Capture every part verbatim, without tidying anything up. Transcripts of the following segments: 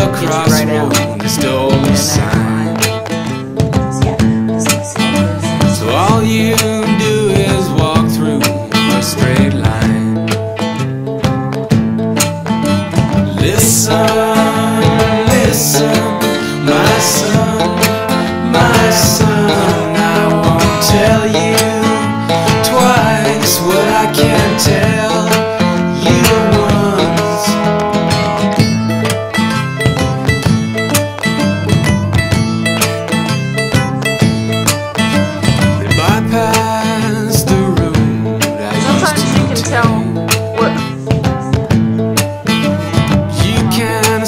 the crossroad is the only sign. So all you do is walk through a straight line. Listen, listen, my son, my son, I won't tell you twice what I can tell you.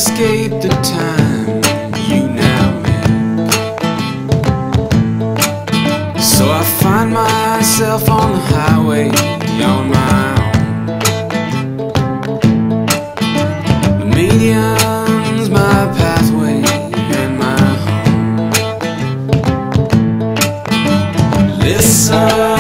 Escape the time you now live. So I find myself on the highway on my own. The median's my pathway and my home. Listen.